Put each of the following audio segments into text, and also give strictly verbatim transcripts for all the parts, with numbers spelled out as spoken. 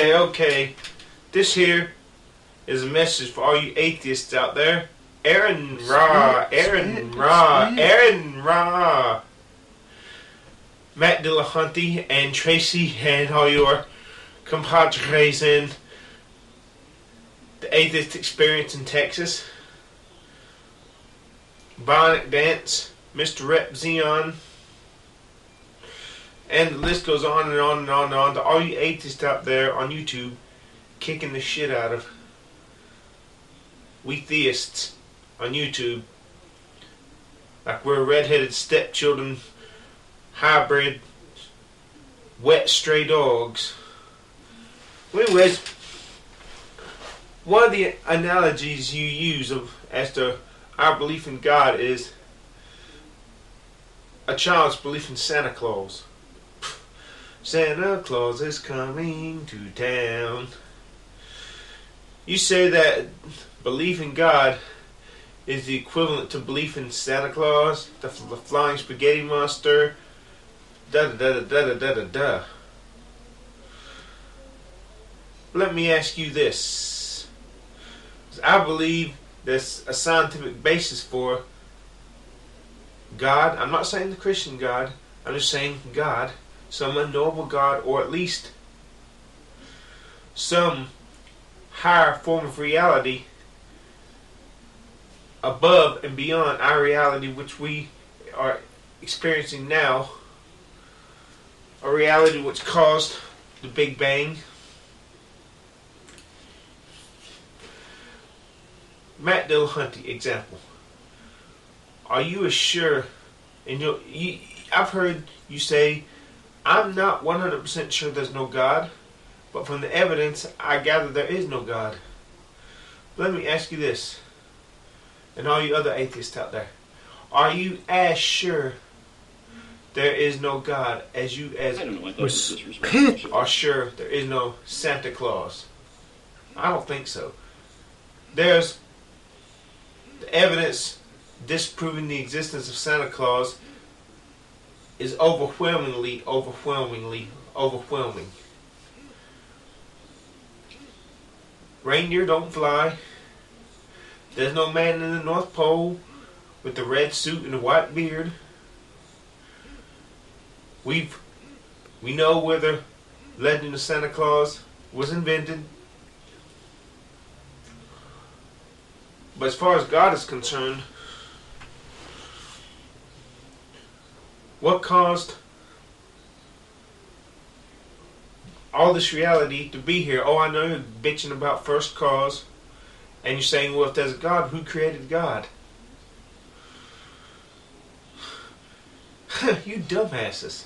Hey, okay, this here is a message for all you atheists out there. Aron Ra, Aron Ra, Aron Ra. Matt Dillahunty and Tracy and all your compadres in The Atheist Experience in Texas. Bionic Dance, Mister Repzion. And the list goes on and on and on and on to all you atheists out there on YouTube kicking the shit out of we theists on YouTube like we're redheaded stepchildren, hybrid, wet stray dogs. Anyways, one of the analogies you use of as to our belief in God is a child's belief in Santa Claus. Santa Claus is coming to town. You say that belief in God is the equivalent to belief in Santa Claus, the, the Flying Spaghetti Monster, da da da da da da da da. Let me ask you this. I believe there's a scientific basis for God. I'm not saying the Christian God. I'm just saying God. Some unknowable God, or at least some higher form of reality above and beyond our reality which we are experiencing now, a reality which caused the Big Bang. Matt Dillahunty example. Are you sure? And you, you, I've heard you say, I'm not one hundred percent sure there's no God, but from the evidence, I gather there is no God. Let me ask you this, and all you other atheists out there. Are you as sure there is no God as you as I don't know, I thought this are sure there is no Santa Claus? I don't think so. There's the evidence disproving the existence of Santa Claus is overwhelmingly, overwhelmingly, overwhelming. Reindeer don't fly. There's no man in the North Pole with the red suit and the white beard. We've, we know where the legend of Santa Claus was invented. But as far as God is concerned, what caused all this reality to be here? Oh, I know you're bitching about first cause, and you're saying, well, if there's a God, who created God? You dumbasses.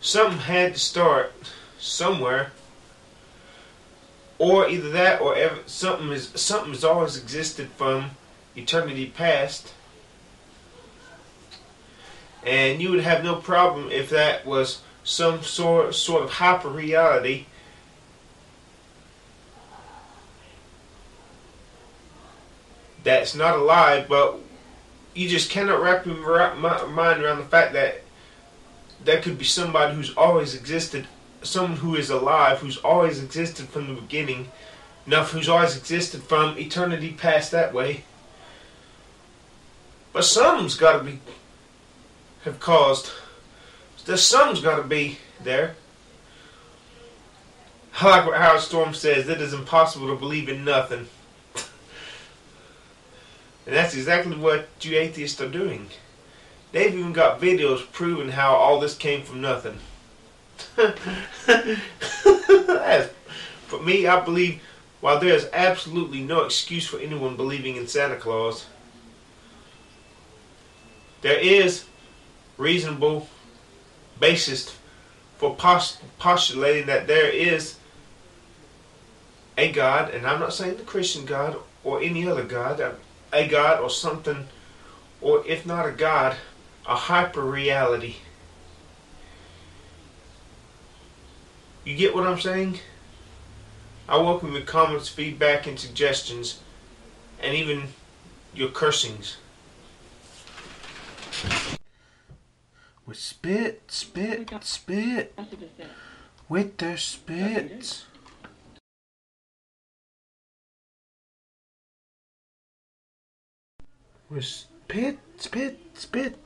Something had to start somewhere, or either that, or ever, something is something has always existed from eternity past. And you would have no problem if that was some sort, sort of hyper-reality that's not a lie, but you just cannot wrap your mind around the fact that there could be somebody who's always existed, someone who is alive, who's always existed from the beginning, enough who's always existed from eternity past that way. But someone's got to be... have caused. The sun's got to be there. I like what Howard Storm says, it is impossible to believe in nothing. And that's exactly what you atheists are doing. They've even got videos proving how all this came from nothing. For me, I believe, while there is absolutely no excuse for anyone believing in Santa Claus, there is reasonable basis for post postulating that there is a God, and I'm not saying the Christian God or any other God, a God or something, or if not a God, a hyper-reality. You get what I'm saying? I welcome your comments, feedback, and suggestions, and even your cursings. With spit, spit, spit. with their spits. With spit, spit, spit.